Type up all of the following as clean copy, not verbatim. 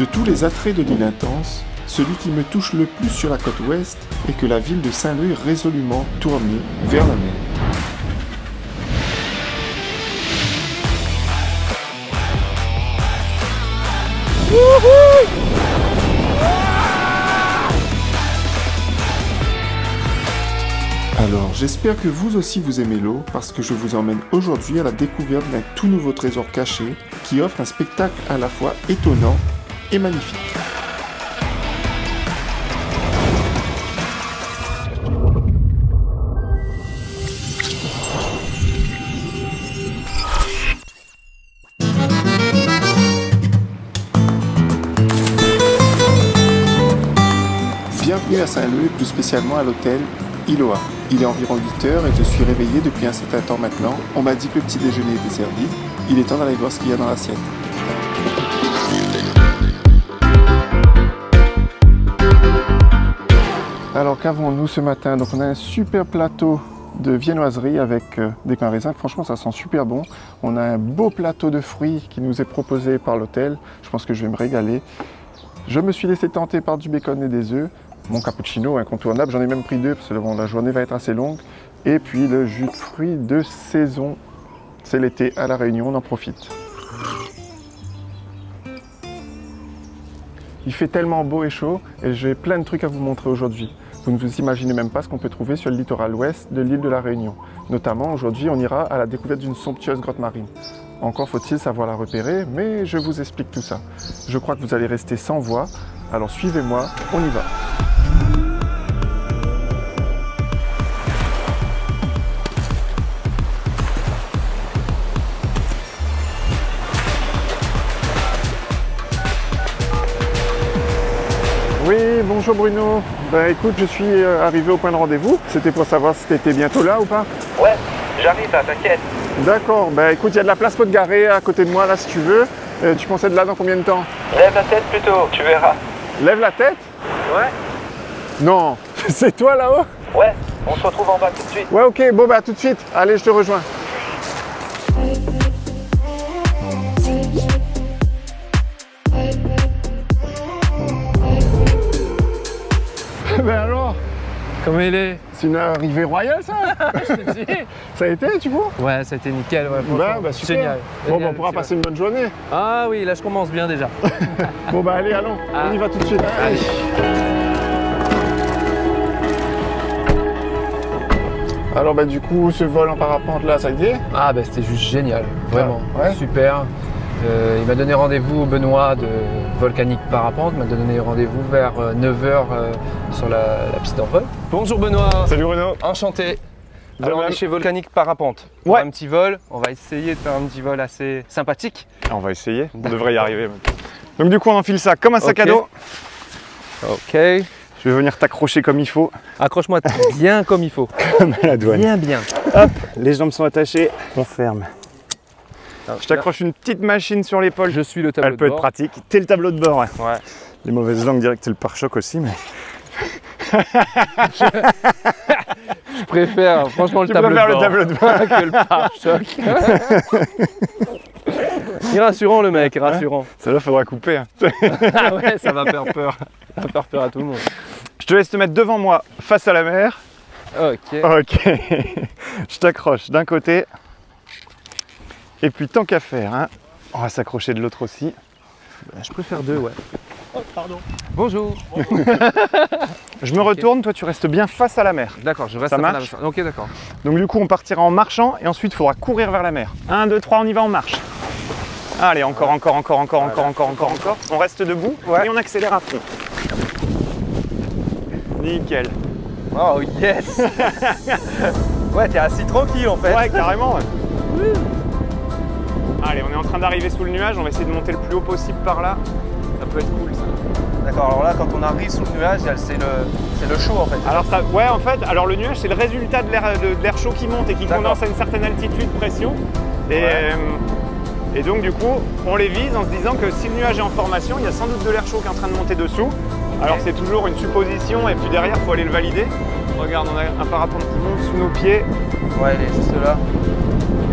De tous les attraits de l'île Intense, celui qui me touche le plus sur la côte ouest est que la ville de Saint-Leu est résolument tournée vers la mer. Alors j'espère que vous aussi vous aimez l'eau parce que je vous emmène aujourd'hui à la découverte d'un tout nouveau trésor caché qui offre un spectacle à la fois étonnant et magnifique. Bienvenue à Saint-Leu et plus spécialement à l'hôtel Iloa. Il est environ 8 h et je suis réveillé depuis un certain temps maintenant. On m'a dit que le petit déjeuner était servi. Il est temps d'aller voir ce qu'il y a dans l'assiette. Alors qu'avons-nous ce matin? Donc on a un super plateau de viennoiserie avec des pains raisins. Franchement ça sent super bon. On a un beau plateau de fruits qui nous est proposé par l'hôtel. Je pense que je vais me régaler. Je me suis laissé tenter par du bacon et des œufs. Mon cappuccino incontournable, j'en ai même pris 2 parce que bon, la journée va être assez longue. Et puis le jus de fruits de saison, c'est l'été à La Réunion, on en profite. Il fait tellement beau et chaud et j'ai plein de trucs à vous montrer aujourd'hui. Vous ne vous imaginez même pas ce qu'on peut trouver sur le littoral ouest de l'île de La Réunion. Notamment aujourd'hui, on ira à la découverte d'une somptueuse grotte marine. Encore faut-il savoir la repérer, mais je vous explique tout ça. Je crois que vous allez rester sans voix, alors suivez-moi, on y va. Oui, bonjour Bruno. Ben écoute, je suis arrivé au point de rendez-vous. C'était pour savoir si tu étais bientôt là ou pas? Ouais, j'arrive, t'inquiète. D'accord, bah écoute, il y a de la place pour te garer à côté de moi là si tu veux. Tu pensais de là dans combien de temps? Lève la tête plutôt, tu verras. Lève la tête? Ouais. Non, c'est toi là-haut? Ouais, on se retrouve en bas tout de suite. Ouais ok, bon bah tout de suite, allez je te rejoins. Ben alors? Comment il est? C'est une arrivée royale ça. Je te dis. Ça a été tu vois? Ouais, ça a été nickel, ouais. Bah, super. Génial. Bon, bah, on pourra passer une bonne journée. Ah oui, là je commence bien déjà. Bon bah allez, allons, on y va tout de suite. Allez. Alors bah du coup, ce vol en parapente là, ça a été? Ah bah c'était juste génial, vraiment, ouais. Super. Il m'a donné rendez-vous, Benoît de Volcanique Parapente, m'a donné rendez-vous vers 9 h sur la piste en vol. Bonjour Benoît. Salut Bruno. Enchanté. Alors on est chez Volcanique Parapente. Ouais. Un petit vol, on va essayer de faire un petit vol assez sympathique. On va essayer, on devrait y arriver. Même. Donc du coup on enfile ça comme un sac à dos. Ok. Je vais venir t'accrocher comme il faut. Accroche-moi bien comme il faut. Comme à la douane. Bien bien. Hop, les jambes sont attachées, on ferme. Je t'accroche une petite machine sur l'épaule. Je suis le tableau de bord. Elle peut être pratique. T'es le tableau de bord, ouais. Ouais. Les mauvaises langues direct, c'est le pare-choc aussi, mais... Je préfère franchement le tableau de bord que le pare-choc. Il est rassurant le mec, rassurant. Ça là, faudra couper. Hein. Ah ouais, ça va faire peur. Ça va faire peur à tout le monde. Je te laisse te mettre devant moi, face à la mer. Ok. Ok. Je t'accroche d'un côté. Et puis tant qu'à faire, hein, on va s'accrocher de l'autre aussi. Ben, je préfère deux, ouais. Oh, pardon. Bonjour. Je me retourne, toi tu restes bien face à la mer. D'accord, je reste face à la mer. Ok, d'accord. Donc du coup, on partira en marchant et ensuite, il faudra courir vers la mer. 1, 2, 3, on y va, on marche. Allez, encore, ouais. encore. On reste debout et on accélère à fond. Nickel. Oh yes. Ouais, t'es assis tranquille en fait. Ouais, carrément. Ouais. Allez, on est en train d'arriver sous le nuage, on va essayer de monter le plus haut possible par là. Ça peut être cool ça. D'accord, alors là quand on arrive sous le nuage, c'est le chaud en fait. Alors ça, ouais en fait, alors le nuage c'est le résultat de l'air chaud qui monte et qui condense à une certaine altitude, pression. Et, et donc du coup, on les vise en se disant que si le nuage est en formation, il y a sans doute de l'air chaud qui est en train de monter dessous. Alors c'est toujours une supposition et puis derrière, il faut aller le valider. Regarde, on a un parapente qui monte sous nos pieds. Ouais, il est juste là.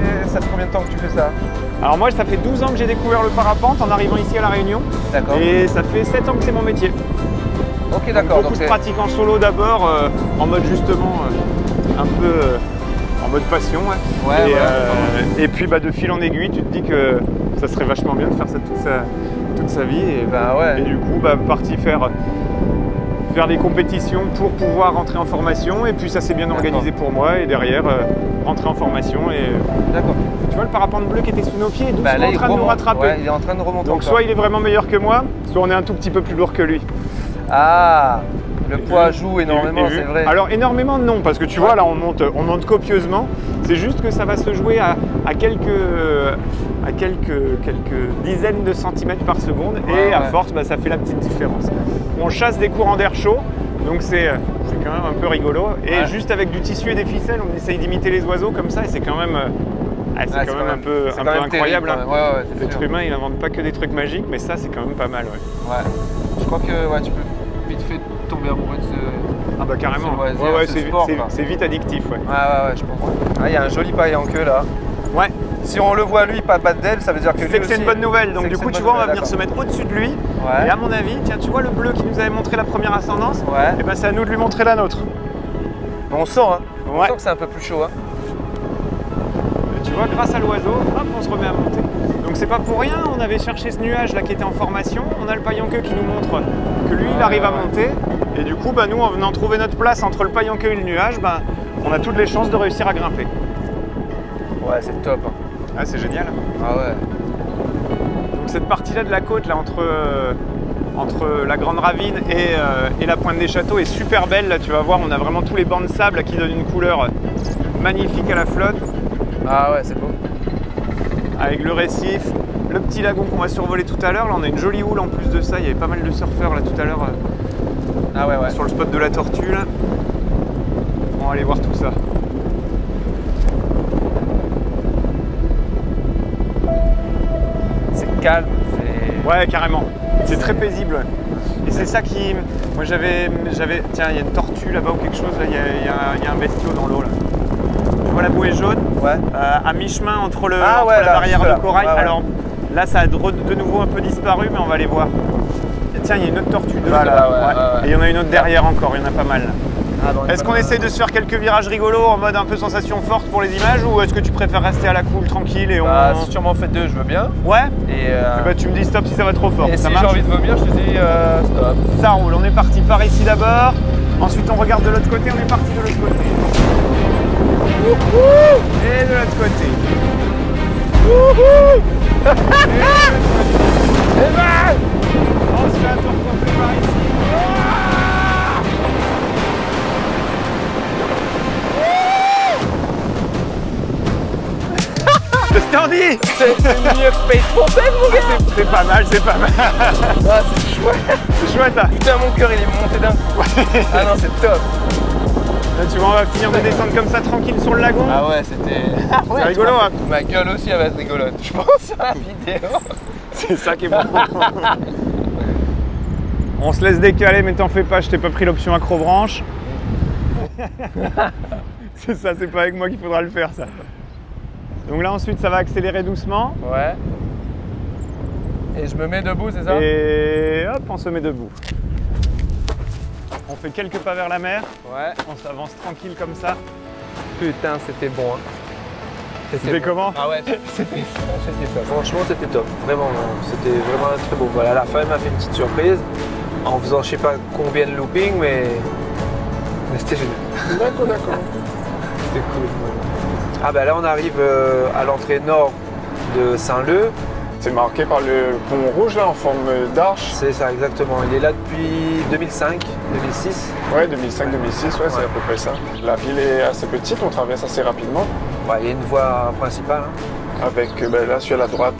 Et ça fait combien de temps que tu fais ça? Alors moi, ça fait 12 ans que j'ai découvert le parapente en arrivant ici à La Réunion. D'accord. Et ça fait 7 ans que c'est mon métier. Ok, d'accord. Beaucoup de pratiques en solo d'abord, en mode justement un peu en mode passion. Ouais. Ouais, et puis bah, de fil en aiguille, tu te dis que ça serait vachement bien de faire ça toute sa vie. Et, bah, ouais. Et du coup, bah, parti faire des compétitions pour pouvoir rentrer en formation. Et puis ça s'est bien organisé pour moi. Et derrière, rentrer en formation. Et... D'accord. Tu vois le parapente bleu qui était sous nos pieds, doucement bah, là, en train de nous rattraper. Ouais, il est en train de remonter. Donc soit il est vraiment meilleur que moi, soit on est un tout petit peu plus lourd que lui. Ah, le poids joue énormément, c'est vrai. Alors énormément non, parce que tu vois là on monte copieusement. C'est juste que ça va se jouer à quelques dizaines de centimètres par seconde et à force bah, ça fait la petite différence. On chasse des courants d'air chaud, donc c'est quand même un peu rigolo. Et juste avec du tissu et des ficelles, on essaye d'imiter les oiseaux comme ça et c'est quand même. Ah, c'est quand même un peu incroyable. L'être humain, il n'invente pas que des trucs magiques, mais ça, c'est quand même pas mal. Ouais. Je crois que tu peux vite fait tomber amoureux de ce. Ah, bah carrément. C'est vite addictif. Ouais, je comprends. Ah, il y a un joli paillet en queue là. Ouais. Si on le voit, lui, pas de d'aile, ça veut dire que lui. C'est une bonne nouvelle. Donc, du coup, tu vois, on va venir se mettre au-dessus de lui. Et à mon avis, tiens, tu vois le bleu qui nous avait montré la première ascendance. Et ben, c'est à nous de lui montrer la nôtre. On sent, hein. On sent que c'est un peu plus chaud, hein. Grâce à l'oiseau, hop, on se remet à monter. Donc c'est pas pour rien, on avait cherché ce nuage là qui était en formation, on a le paille en queue qui nous montre que lui il arrive à monter et du coup bah, nous en venant trouver notre place entre le paille en queue et le nuage, bah, on a toutes les chances de réussir à grimper. Ouais, c'est top. Ah, c'est génial. Ah ouais. Donc cette partie là de la côte là entre la Grande Ravine et la Pointe des Châteaux est super belle là, tu vas voir, on a vraiment tous les bancs de sable là, qui donnent une couleur magnifique à la flotte. Ah ouais, c'est beau. Avec le récif, le petit lagon qu'on va survoler tout à l'heure. Là, on a une jolie houle en plus de ça. Il y avait pas mal de surfeurs là tout à l'heure. Ah ouais. Sur le spot de la tortue là. On va aller voir tout ça. C'est calme. Ouais, carrément. C'est très paisible. Et c'est ça qui... Moi j'avais... Tiens, il y a une tortue là-bas ou quelque chose. Il y a un bestiau dans l'eau là. La bouée jaune, à mi-chemin entre la barrière de corail. Ah ouais. Alors là, ça a de nouveau un peu disparu, mais on va aller voir. Et tiens, il y a une autre tortue et il y en a une autre derrière encore, il y en a pas mal. Ah, bon, est-ce qu'on essaie de se faire quelques virages rigolos en mode un peu sensation forte pour les images ou est-ce que tu préfères rester à la cool, tranquille et on... Si tu m'en fais deux, je veux bien. Ouais. Et bah, tu me dis stop si ça va trop fort. Et ça si j'ai envie de vomir, je te dis stop. Ça roule, on est parti par ici d'abord, ensuite on regarde de l'autre côté, on est parti de l'autre côté. Et de l'autre côté. Et ben on se fait un tour complet par ici. Le standy, c'est mieux que Space Mountain mon gars. C'est pas mal, c'est pas mal. Ah, c'est chouette. C'est chouette hein. Putain, mon cœur il est monté d'un coup. Ah non, c'est top. Là, tu vois, on va finir de descendre comme ça, tranquille sur le lagon. Ah ouais, c'était... C'est rigolo, hein. Ma gueule aussi, elle va être rigolote, je pense, à la vidéo. C'est ça qui est bon. On se laisse décaler, mais t'en fais pas, je t'ai pas pris l'option accrobranche. C'est ça, c'est pas avec moi qu'il faudra le faire, ça. Donc là, ensuite, ça va accélérer doucement. Ouais. Et je me mets debout, c'est ça? Et hop, on se met debout. On fait quelques pas vers la mer, on s'avance tranquille comme ça. Putain, c'était bon hein. C'était comment? Ah ouais, c'était top. Franchement, c'était top. Vraiment, c'était vraiment très beau. Voilà, à la fin, elle m'a fait une petite surprise en faisant je sais pas combien de looping, mais c'était génial. D'accord. C'était cool. Ah bah là, on arrive à l'entrée nord de Saint-Leu. C'est marqué par le pont rouge là en forme d'arche. C'est ça exactement, il est là depuis 2005, 2006. Ouais, 2005, 2006, c'est à peu près ça. La ville est assez petite, on traverse assez rapidement. Ouais, il y a une voie principale. Hein. Avec là sur la droite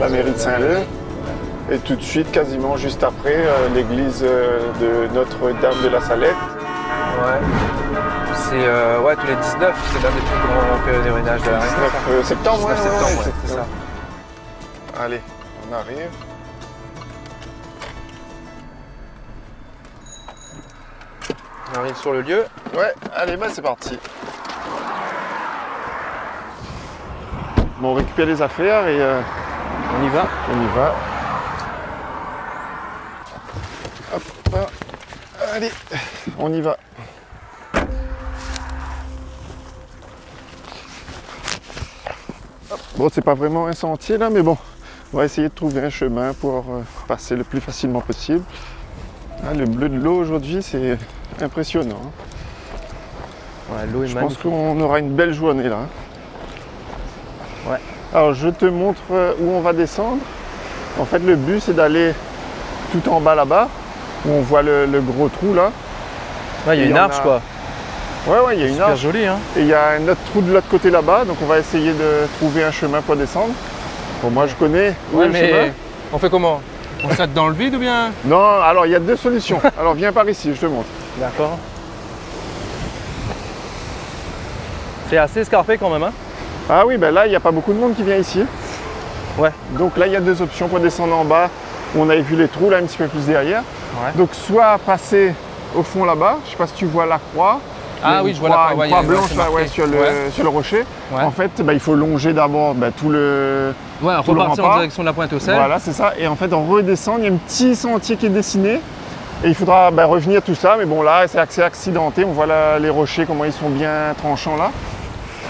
la mairie de Saint-Leu. Et tout de suite, quasiment juste après, l'église de Notre-Dame de la Salette. Ouais. C'est tous les 19, c'est l'un des plus grands pèlerinages de la Réunion. 19 septembre, c'est ça. Allez, on arrive. On arrive sur le lieu. Ouais, allez, c'est parti. Bon, on récupère les affaires et on y va. On y va. Hop, hop. Allez, on y va. Hop. Bon, c'est pas vraiment un sentier là, mais bon, on va essayer de trouver un chemin pour passer le plus facilement possible. Ah, le bleu de l'eau aujourd'hui, c'est impressionnant. Ouais, l'eau est magnifique. Je pense qu'on aura une belle journée là. Ouais. Alors je te montre où on va descendre. En fait le but c'est d'aller tout en bas là-bas, où on voit le gros trou là. Ouais, il y a une arche quoi. Ouais, il y a une arche. Super joli hein. Et il y a un autre trou de l'autre côté là-bas, donc on va essayer de trouver un chemin pour descendre. Bon, moi je connais où est le chemin. On fait comment? On saute dans le vide ou bien? Non, alors il y a deux solutions. Alors viens par ici, je te montre. D'accord. C'est assez escarpé quand même hein. Ah oui, ben là, il n'y a pas beaucoup de monde qui vient ici. Ouais. Donc là, il y a deux options pour descendre en bas. On avait vu les trous, là, un petit peu plus derrière. Ouais. Donc, soit passer au fond là-bas. Je ne sais pas si tu vois la croix. Ah oui, je vois la croix. Une croix blanche là, ouais, sur le rocher. Ouais. En fait, ben, il faut longer d'abord ben, tout le... Ouais, on repartir en direction de la pointe au sel. Voilà, c'est ça. Et en fait, on redescend. Il y a un petit sentier qui est dessiné. Et il faudra ben, revenir tout ça. Mais bon, là, c'est assez accidenté. On voit là, les rochers, comment ils sont bien tranchants là.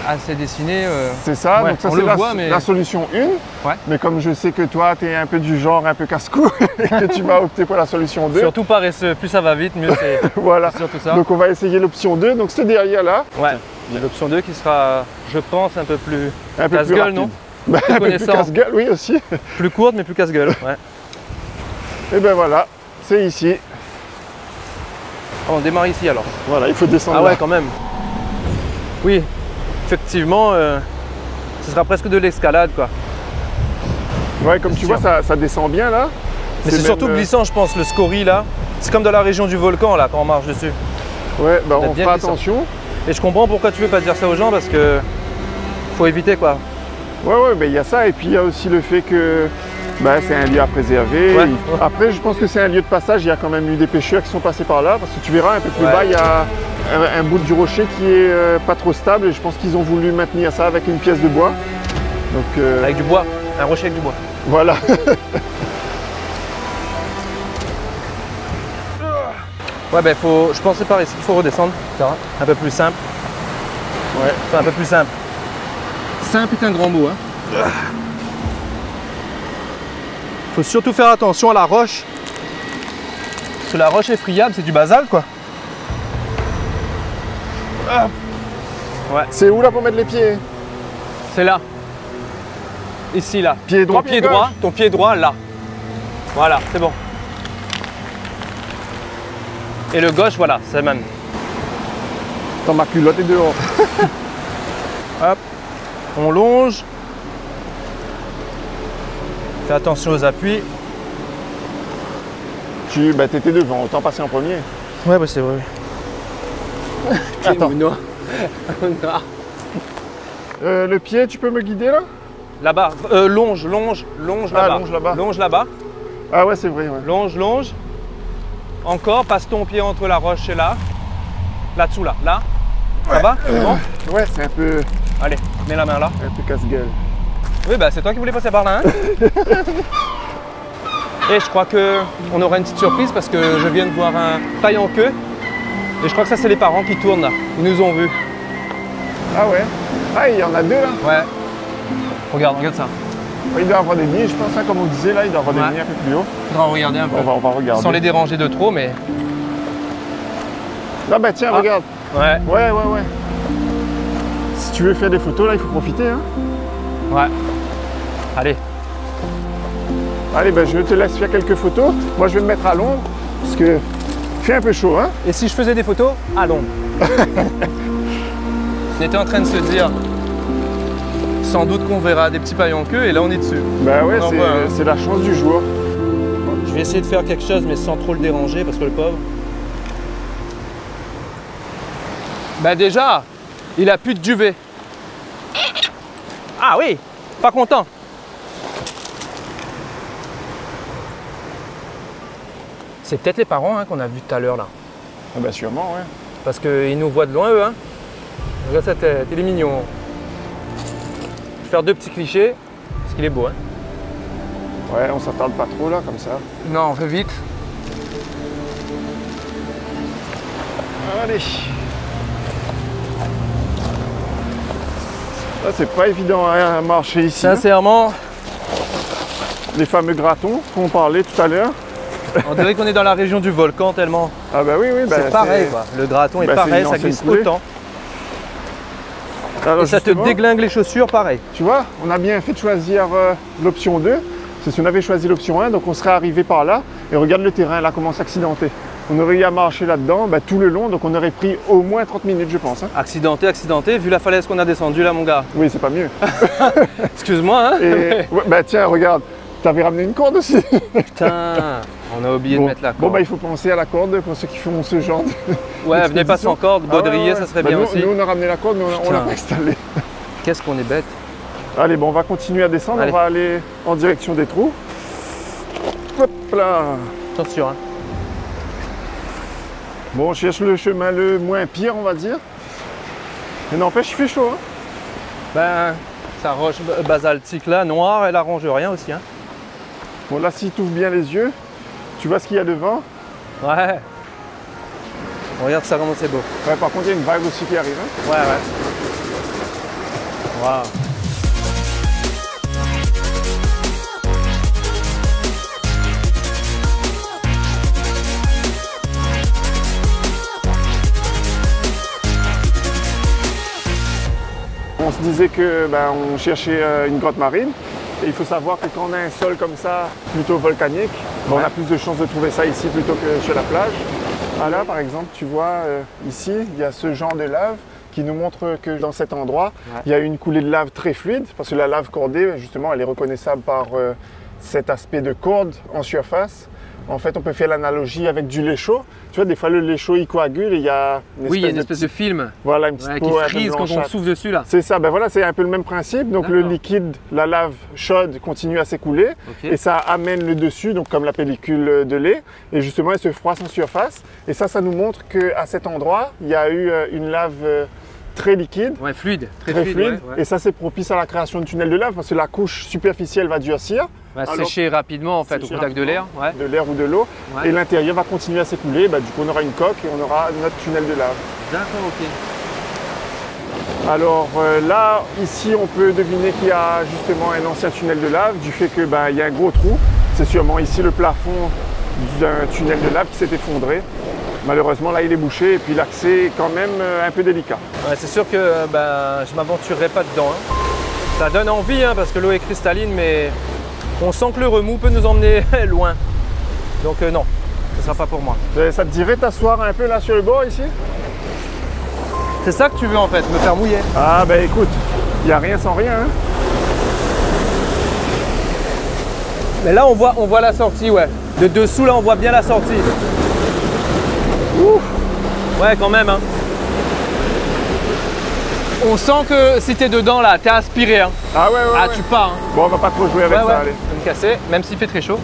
Assez dessiné. C'est ça, ouais, donc ça c'est la solution 1. Ouais. Mais comme je sais que toi, tu es un peu du genre un peu casse-cou et que tu vas opter pour la solution 2. Surtout paresseux, plus ça va vite, mieux c'est. Voilà, surtout ça. Donc on va essayer l'option 2, donc c'est derrière là. Ouais, l'option 2 qui sera, je pense, un peu plus casse-gueule, non? Bah, un peu plus casse-gueule, oui aussi. Plus courte, mais plus casse-gueule, ouais. Et ben voilà, c'est ici. Oh, on démarre ici alors. Voilà, il faut descendre. Ah ouais, là. Quand même. Oui. Effectivement, ce sera presque de l'escalade quoi. Ouais, comme tu vois, ça descend bien là. Mais c'est surtout glissant, je pense, le scorie là. C'est comme dans la région du volcan là, quand on marche dessus. Ouais, bah on fera attention. Et je comprends pourquoi tu veux pas dire ça aux gens parce que faut éviter quoi. Ouais, mais il y a ça et puis il y a aussi le fait que bah, c'est un lieu à préserver. Ouais. Et... Après, je pense que c'est un lieu de passage. Il y a quand même eu des pêcheurs qui sont passés par là parce que tu verras un peu plus bas, il y a un bout du rocher qui est pas trop stable et je pense qu'ils ont voulu maintenir ça avec une pièce de bois. Donc, avec du bois, un rocher avec du bois. Voilà. Ouais, ben faut, je pensais par ici qu'il faut redescendre, un peu plus simple. Ouais. Enfin, un peu plus simple. Simple est un grand mot. Hein. Faut surtout faire attention à la roche. Parce que la roche est friable, c'est du basalte quoi. Ah. Ouais. C'est où là pour mettre les pieds? C'est là. Ici là. Pied droit, ton pied droit. Ton pied droit là. Voilà, c'est bon. Et le gauche, voilà, c'est même. Attends, ma culotte est dehors. Hop, on longe. Fais attention aux appuis. Tu t'étais devant, autant passer en premier. Ouais, bah c'est vrai. Attends. Bruno. Le pied, tu peux me guider là? Là-bas. Longe là-bas. Ah, longe là-bas. Longe là-bas. Ah ouais, c'est vrai. Ouais. Longe. Encore, passe ton pied entre la roche et là. Là-dessous, là. Là. Ouais. Ça va? Bon. Ouais, c'est un peu... Allez, mets la main là. Un peu casse-gueule. Oui, bah c'est toi qui voulais passer par là, hein. Et je crois qu'on aura une petite surprise parce que je viens de voir un taille en queue. Et je crois que ça, c'est les parents qui tournent là. Ils nous ont vus. Ah ouais? Ah, il y en a deux là? Ouais. Regarde ça. Il doit avoir des nids, je pense, hein, comme on disait là, il doit avoir des nids un peu plus haut. Faudra en regarder un peu. On va regarder. Sans les déranger de trop, mais... Ah bah tiens, regarde. Ouais. Ouais. Si tu veux faire des photos là, il faut profiter, hein. Ouais. Allez, bah je te laisse faire quelques photos. Moi, je vais me mettre à l'ombre, parce que... un peu chaud, hein? Et si je faisais des photos à l'ombre? On était en train de se dire, sans doute qu'on verra des petits paillons en queue et là on est dessus. Bah ouais, c'est la chance du jour. Je vais essayer de faire quelque chose mais sans trop le déranger parce que le pauvre... Bah déjà, il a plus de duvet. Ah oui, pas content. C'est peut-être les parents hein, qu'on a vu tout à l'heure là. Ah bah sûrement, ouais. Parce qu'ils nous voient de loin eux, hein. Regarde ça, t'es mignon. faire deux petits clichés, parce qu'il est beau. Hein. Ouais, on s'attarde pas trop là, comme ça. Non, on fait vite. Allez. Là, c'est pas évident à marcher ici. Sincèrement. Les fameux gratons qu'on parlait tout à l'heure. On dirait qu'on est dans la région du volcan tellement. Ah bah oui, oui. Bah, c'est pareil, quoi. Le graton est pareil, ça glisse autant. Alors, et ça te déglingue les chaussures, pareil. Tu vois, on a bien fait de choisir l'option 2. C'est si on avait choisi l'option 1, donc on serait arrivé par là. Et regarde le terrain, là, comment s'accidenter. On aurait eu à marcher là-dedans tout le long, donc on aurait pris au moins 30 minutes, je pense. Hein. Accidenté, accidenté, vu la falaise qu'on a descendue là, mon gars. Oui, c'est pas mieux. Excuse-moi. Hein, mais... ouais, bah tiens, regarde, t'avais ramené une corde aussi. Putain, on a oublié de mettre la corde. Bon, bah il faut penser à la corde pour ceux qui font ce genre de... Ouais, venez pas sans corde, baudrier, ouais. Ça serait bien nous, aussi. Nous, on a ramené la corde, mais on l'a pas installée. Qu'est-ce qu'on est bête. Allez, bon, on va continuer à descendre, on va aller en direction des trous. Hop là. Attention, hein. Bon, on cherche le chemin le moins pire, on va dire. Mais n'empêche, il fait chaud. Hein. Ben, sa roche basaltique là, noire, elle arrange rien aussi. Hein. Bon, là, si tu ouvres bien les yeux, tu vois ce qu'il y a devant. Ouais. On regarde ça, comment c'est beau. Ouais, par contre, il y a une vague aussi qui arrive. Hein. Ouais, ouais. Waouh. On se disait que on cherchait une grotte marine. Et il faut savoir que quand on a un sol comme ça, plutôt volcanique, on a plus de chances de trouver ça ici plutôt que sur la plage. Ah, là, par exemple, tu vois, ici, il y a ce genre de lave qui nous montre que dans cet endroit, il y a une coulée de lave très fluide, parce que la lave cordée, justement, elle est reconnaissable par cet aspect de corde en surface. En fait, on peut faire l'analogie avec du lait chaud. Tu vois, des fois, le lait chaud, il coagule et il y a une espèce, de film. Voilà, une petite peau qui frise quand on souffle dessus, là. C'est ça. Ben voilà, c'est un peu le même principe. Donc, le liquide, la lave chaude continue à s'écouler et ça amène le dessus, donc comme la pellicule de lait. Et justement, elle se froisse en surface. Et ça, ça nous montre qu'à cet endroit, il y a eu une lave très liquide. Ouais, fluide. Très fluide. Ouais, ouais. Et ça, c'est propice à la création de tunnels de lave parce que la couche superficielle va durcir. Va sécher rapidement en fait au contact de l'air. Ouais. De l'air ou de l'eau. Ouais. Et l'intérieur va continuer à s'écouler. Bah, du coup, on aura une coque et on aura notre tunnel de lave. D'accord, ok. Alors là, ici, on peut deviner qu'il y a justement un ancien tunnel de lave du fait que il y a un gros trou. C'est sûrement ici le plafond d'un tunnel de lave qui s'est effondré. Malheureusement, là, il est bouché et puis l'accès est quand même un peu délicat. Ouais, c'est sûr que je ne m'aventurerai pas dedans. Hein. Ça donne envie hein, parce que l'eau est cristalline, mais on sent que le remous peut nous emmener loin. Donc non, ce ne sera pas pour moi. Ça te dirait t'asseoir un peu là sur le bord ici? C'est ça que tu veux en fait, me faire mouiller? Ah ben écoute, il n'y a rien sans rien. Hein. Mais là, on voit la sortie, ouais. De dessous, là, on voit bien la sortie. Ouf. Ouais, quand même. Hein. On sent que si t'es dedans là, t'es aspiré. Hein. Ah ouais, ouais. Ah, tu pars. Hein. Bon, on va pas trop jouer avec ça. Allez. Je vais me casser, même s'il fait très chaud.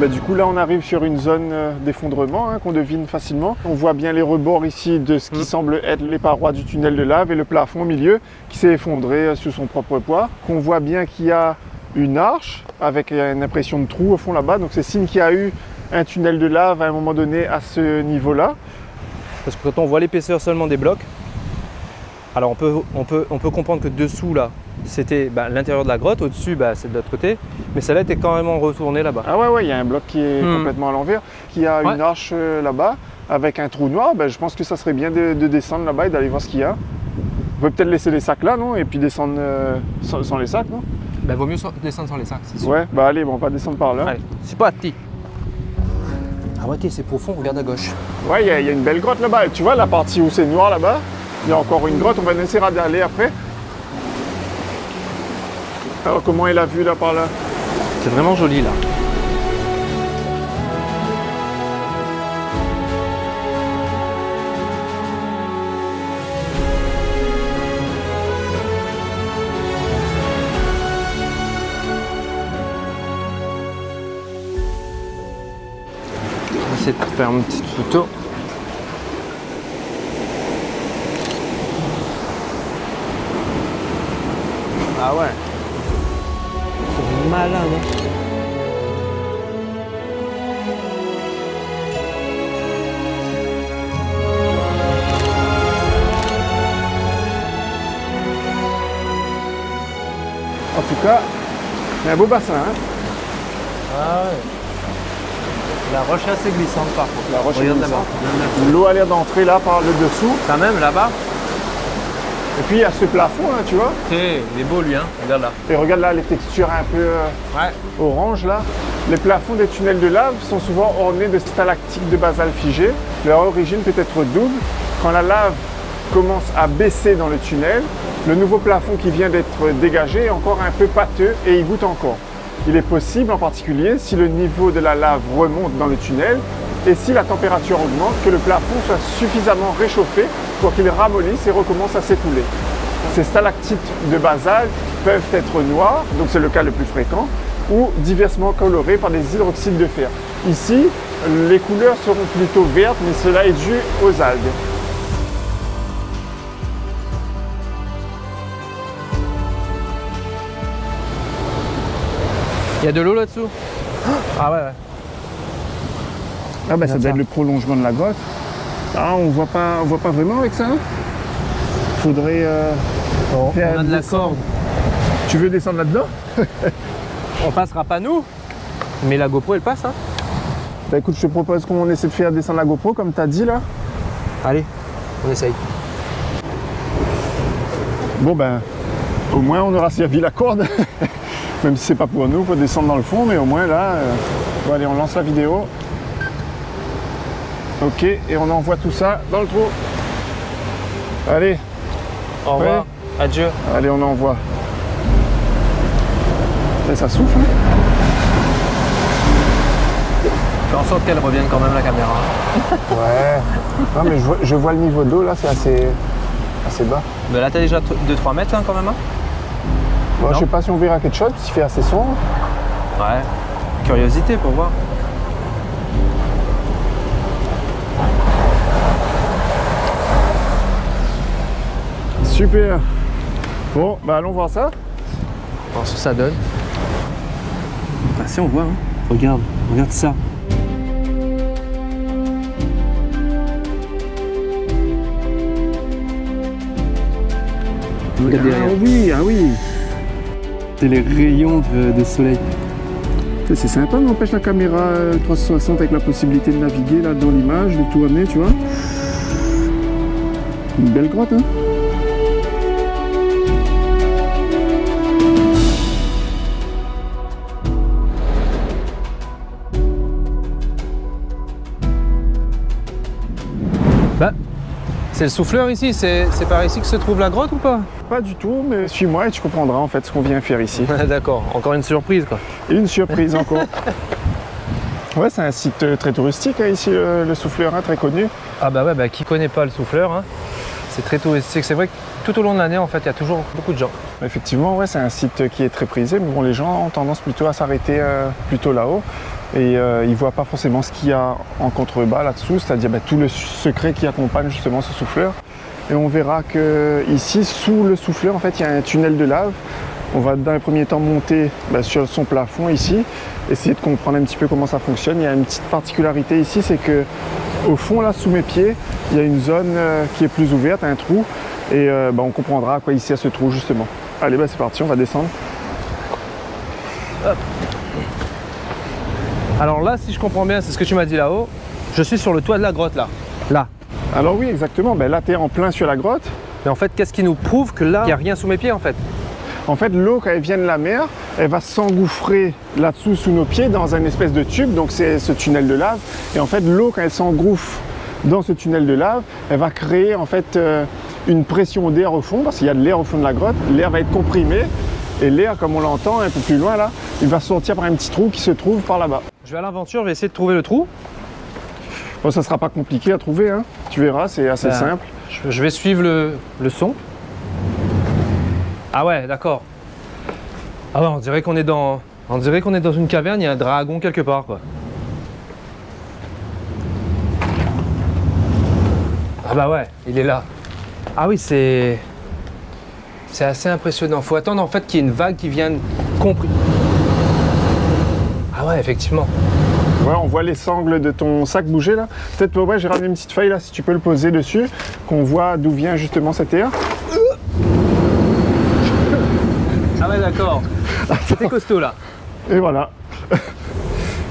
Bah, du coup, là, on arrive sur une zone d'effondrement qu'on devine facilement. On voit bien les rebords ici de ce qui semble être les parois du tunnel de lave et le plafond au milieu qui s'est effondré sous son propre poids. On voit bien qu'il y a une arche avec une impression de trou au fond là-bas. Donc, c'est signe qu'il y a eu un tunnel de lave à un moment donné à ce niveau-là. Parce que quand on voit l'épaisseur seulement des blocs, alors on peut comprendre que dessous, là, c'était l'intérieur de la grotte, au-dessus, c'est de l'autre côté, mais celle-là était carrément retournée là-bas. Ah ouais, ouais, il y a un bloc qui est complètement à l'envers, qui a une arche là-bas, avec un trou noir. Je pense que ça serait bien de descendre là-bas et d'aller voir ce qu'il y a. On peut peut-être laisser les sacs là, non? Et puis descendre sans les sacs, non? Vaut mieux descendre sans les sacs, c'est sûr. Ouais, allez, on va descendre par là. Allez, c'est parti. Ah ouais, c'est profond, regarde à gauche. Ouais, il y a une belle grotte là-bas. Tu vois la partie où c'est noir là-bas? Il y a encore une grotte, on va essayer d'aller après. Alors comment est la vue là par là? C'est vraiment joli là. essayer de faire une petite photo. Ah ouais, c'est malin, hein. En tout cas, il y a un beau bassin, hein. Ah ouais. La roche est assez glissante par contre. La roche est glissante. L'eau a l'air d'entrer là par le dessous. Quand même là-bas. Et puis il y a ce plafond là, tu vois. Il est beau lui, hein. Regarde là. Et regarde là les textures un peu orange là. Les plafonds des tunnels de lave sont souvent ornés de stalactites de basalte figée. Leur origine peut être double. Quand la lave commence à baisser dans le tunnel, le nouveau plafond qui vient d'être dégagé est encore un peu pâteux et il goûte encore. Il est possible, en particulier, si le niveau de la lave remonte dans le tunnel et si la température augmente, que le plafond soit suffisamment réchauffé pour qu'il ramollisse et recommence à s'écouler. Ces stalactites de basalte peuvent être noires, donc c'est le cas le plus fréquent, ou diversement colorées par des hydroxydes de fer. Ici, les couleurs seront plutôt vertes, mais cela est dû aux algues. Il y a de l'eau là-dessous? Ah ouais, ouais. Ah bah ça doit être le prolongement de la grotte. Ah, on voit pas vraiment avec ça. Faudrait faire de la corde. Tu veux descendre là-dedans? On passera pas nous, mais la GoPro elle passe, hein. Bah écoute, je te propose qu'on essaie de faire descendre la GoPro comme t'as dit là. Allez, on essaye. Bon ben, au moins on aura servi la corde. Même si c'est pas pour nous, faut descendre dans le fond, mais au moins là, bon, allez, on lance la vidéo. Ok, et on envoie tout ça dans le trou. Allez. Au revoir. Ouais. Adieu. Allez, on envoie. Et ça souffle. Fais en sorte qu'elle revienne quand même la caméra. Ouais. Non, mais je vois le niveau d'eau là, c'est assez bas. Mais là, t'as déjà 2-3 mètres hein, quand même. Hein. Bon, je sais pas si on verra quelque chose, s'il fait assez sombre. Ouais, curiosité pour voir. Super. Bon, bah allons voir ça. Voir ce que ça donne. Bah si on voit, hein. Regarde, regarde ça. Regarde derrière. Ah oui, ah oui. C'est les rayons de soleil. C'est sympa, n'empêche la caméra 360 avec la possibilité de naviguer là dans l'image, de tourner, tu vois. Une belle grotte, hein. Bah, c'est le souffleur ici, c'est par ici que se trouve la grotte ou pas? Pas du tout, mais suis-moi et tu comprendras en fait ce qu'on vient faire ici. D'accord, encore une surprise quoi. Une surprise encore. Ouais, c'est un site très touristique hein, ici, le souffleur, hein, très connu. Ah bah ouais, bah qui connaît pas le souffleur hein. C'est très touristique, c'est vrai que tout au long de l'année en fait, il y a toujours beaucoup de gens. Effectivement, ouais, c'est un site qui est très prisé, mais bon, les gens ont tendance plutôt à s'arrêter plutôt là-haut. Et ils ne voient pas forcément ce qu'il y a en contrebas là-dessous, c'est-à-dire bah, tout le secret qui accompagne justement ce souffleur. Et on verra que ici, sous le souffleur, en fait, il y a un tunnel de lave. On va dans les premiers temps monter bah, sur son plafond ici, essayer de comprendre un petit peu comment ça fonctionne. Il y a une petite particularité ici, c'est que au fond, là, sous mes pieds, il y a une zone qui est plus ouverte, un trou. Et bah, on comprendra à quoi il sert ce trou justement. Allez, bah, c'est parti, on va descendre. Hop. Alors là, si je comprends bien, c'est ce que tu m'as dit là-haut, je suis sur le toit de la grotte là. Là. Alors oui, exactement. Ben, là, tu es en plein sur la grotte. Mais en fait, qu'est-ce qui nous prouve que là, il n'y a rien sous mes pieds en fait? En fait, l'eau, quand elle vient de la mer, elle va s'engouffrer là-dessous, sous nos pieds, dans un espèce de tube. Donc c'est ce tunnel de lave. Et en fait, l'eau, quand elle s'engouffre dans ce tunnel de lave, elle va créer en fait une pression d'air au fond, parce qu'il y a de l'air au fond de la grotte. L'air va être comprimé. Et l'air, comme on l'entend un peu plus loin là, il va sortir par un petit trou qui se trouve par là-bas. Je vais à l'aventure, je vais essayer de trouver le trou. Bon, ça sera pas compliqué à trouver, hein. Tu verras, c'est assez simple. Je vais suivre le son. Ah ouais, d'accord. Ah ouais, on dirait qu'on est dans une caverne, il y a un dragon quelque part, quoi. Ah bah ouais, il est là. Ah oui, c'est... C'est assez impressionnant. Faut attendre en fait qu'il y ait une vague qui vienne compris. Ah ouais, effectivement. Ouais, on voit les sangles de ton sac bouger là. Peut-être, ouais, j'ai ramené une petite feuille là, si tu peux le poser dessus, qu'on voit d'où vient justement cet air. Ah ouais, d'accord. C'était costaud là. Et voilà.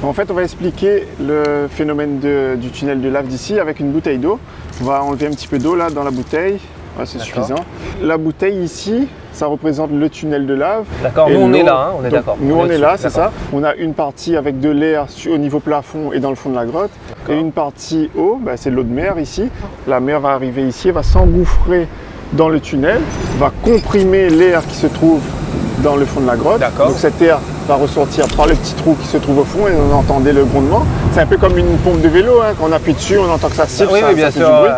En fait, on va expliquer le phénomène du tunnel de lave d'ici avec une bouteille d'eau. On va enlever un petit peu d'eau là dans la bouteille. Ouais, c'est suffisant. La bouteille ici, ça représente le tunnel de lave. D'accord, nous on est là, hein, on est d'accord. Nous on est là, c'est ça. On a une partie avec de l'air au niveau plafond et dans le fond de la grotte. Et une partie eau, bah, c'est l'eau de mer ici. La mer va arriver ici, va s'engouffrer dans le tunnel, va comprimer l'air qui se trouve dans le fond de la grotte. Donc cet air va ressortir par le petit trou qui se trouve au fond et on entendait le grondement. C'est un peu comme une pompe de vélo, hein, quand on appuie dessus, on entend que ça siffle, ça fait du bruit.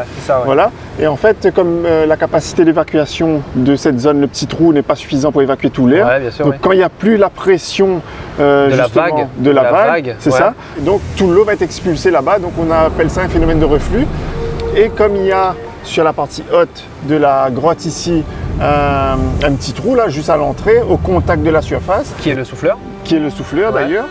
Voilà. Et en fait, comme la capacité d'évacuation de cette zone, le petit trou n'est pas suffisant pour évacuer tout l'air, donc quand il n'y a plus la pression de la vague, c'est ça, donc tout l'eau va être expulsée là-bas, donc on appelle ça un phénomène de reflux. Et comme il y a sur la partie haute de la grotte ici, un petit trou là juste à l'entrée au contact de la surface qui est le souffleur d'ailleurs,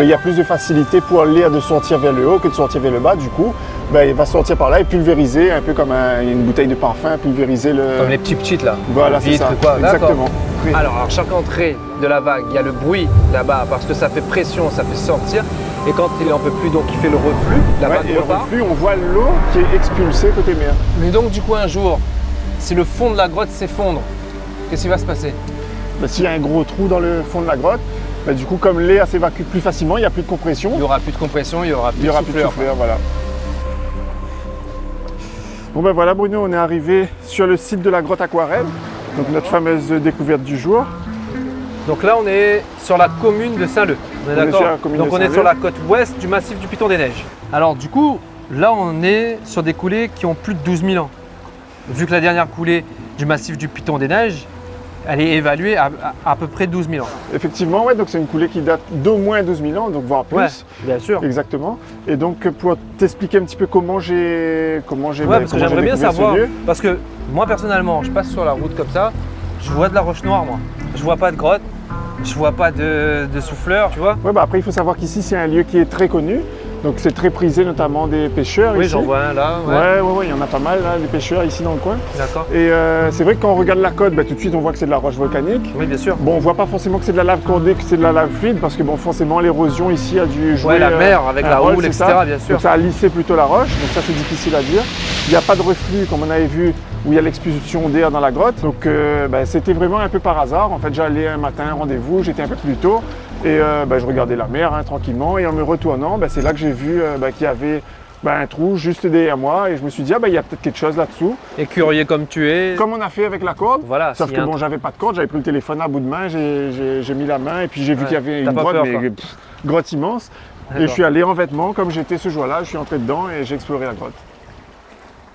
il y a plus de facilité pour l'air de sortir vers le haut que de sortir vers le bas, du coup il va sortir par là et pulvériser un peu comme une bouteille de parfum, pulvériser le comme les petites là, voilà, c'est ça. Exactement. Oui. Alors chaque entrée de la vague, il y a le bruit là-bas parce que ça fait pression, ça fait sortir. Et quand il en peut plus, donc il fait le reflux, la vague repart. Le reflux, on voit l'eau qui est expulsée côté mer. Mais donc du coup un jour, si le fond de la grotte s'effondre, qu'est-ce qui va se passer? S'il y a un gros trou dans le fond de la grotte, du coup, comme l'air s'évacue plus facilement, il n'y a plus de compression. Il n'y aura plus de compression, il n'y aura plus de souffleur, voilà. Bon ben voilà Bruno, on est arrivé sur le site de la grotte Aquarelle, donc notre fameuse découverte du jour. Donc là, on est sur la commune de Saint-Leu. On est d'accord. Donc on est sur la côte ouest du massif du Piton des Neiges. Alors du coup, là, on est sur des coulées qui ont plus de 12 000 ans. Vu que la dernière coulée du massif du Piton des Neiges, elle est évaluée à peu près 12 000 ans. Effectivement, ouais, donc c'est une coulée qui date d'au moins 12 000 ans, donc voire plus. Ouais, bien sûr. Exactement. Et donc, pour t'expliquer un petit peu comment j'ai parce que j'aimerais bien savoir, parce que moi, personnellement, je passe sur la route comme ça, je vois de la roche noire, moi. Je vois pas de grotte, je vois pas de souffleur, tu vois. Ouais, bah après, il faut savoir qu'ici, c'est un lieu qui est très connu. Donc c'est très prisé notamment des pêcheurs ici. Oui, j'en vois un là. Ouais, il y en a pas mal là, des pêcheurs ici dans le coin. D'accord. Et c'est vrai que quand on regarde la côte, tout de suite on voit que c'est de la roche volcanique. Oui, bien sûr. Bon, on voit pas forcément que c'est de la lave cordée, que c'est de la lave fluide, parce que bon, forcément l'érosion ici a dû jouer. Ouais, la mer avec la houle, etc. Bien sûr. Donc ça a lissé plutôt la roche, donc ça c'est difficile à dire. Il n'y a pas de reflux comme on avait vu où il y a l'expulsion d'air dans la grotte. Donc c'était vraiment un peu par hasard. En fait, j'allais un matin à un rendez-vous, j'étais un peu plus tôt. Et je regardais la mer tranquillement et en me retournant, c'est là que j'ai vu qu'il y avait un trou juste derrière moi et je me suis dit il y a peut-être quelque chose là-dessous. Et curieux comme tu es. Comme on a fait avec la corde, voilà, sauf que bon j'avais pas de corde, j'avais pris le téléphone à bout de main, j'ai mis la main et puis j'ai vu qu'il y avait une grotte, grotte immense. Et je suis allé en vêtements comme j'étais ce jour-là, je suis entré dedans et j'ai exploré la grotte.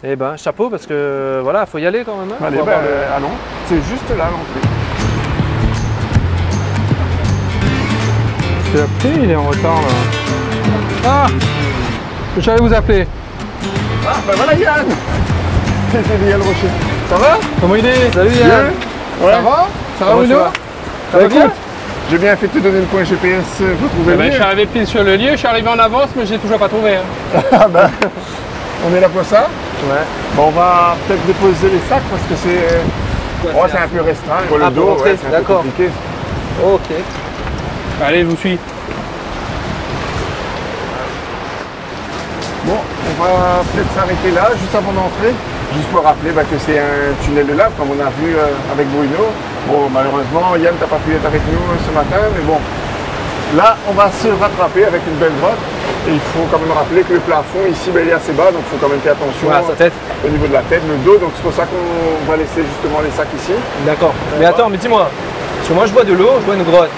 Eh ben chapeau parce que voilà, faut y aller quand même. Allez, allons, c'est juste là l'entrée. Il est en retard là. Ah, j'allais vous appeler. Ah, voilà Yann. C'était Yann Rocher. Ça va? Comment il est? Salut Yann. Ouais. Ça va? Ça va Bruno? Ça va bien? J'ai bien fait de te donner le coin GPS pour trouver le lieu. Je suis arrivé pile sur le lieu, je suis arrivé en avance mais je l'ai toujours pas trouvé. Ah bah, on est là pour ça. Ouais. Bon, on va peut-être déposer les sacs parce que c'est un peu restreint. Pour le dos, c'est un peu compliqué. Ok. Allez, je vous suis. Bon, on va peut-être s'arrêter là, juste avant d'entrer. Juste pour rappeler que c'est un tunnel de lave, comme on a vu avec Bruno. Bon, malheureusement, Yann, t'as pas pu être avec nous ce matin, mais bon. Là, on va se rattraper avec une belle grotte. Et il faut quand même rappeler que le plafond, ici, il est assez bas, donc il faut quand même faire attention à sa tête. Au niveau de la tête, le dos. Donc c'est pour ça qu'on va laisser justement les sacs ici. D'accord. Mais attends, mais dis-moi, parce que moi, je vois de l'eau, je vois une grotte.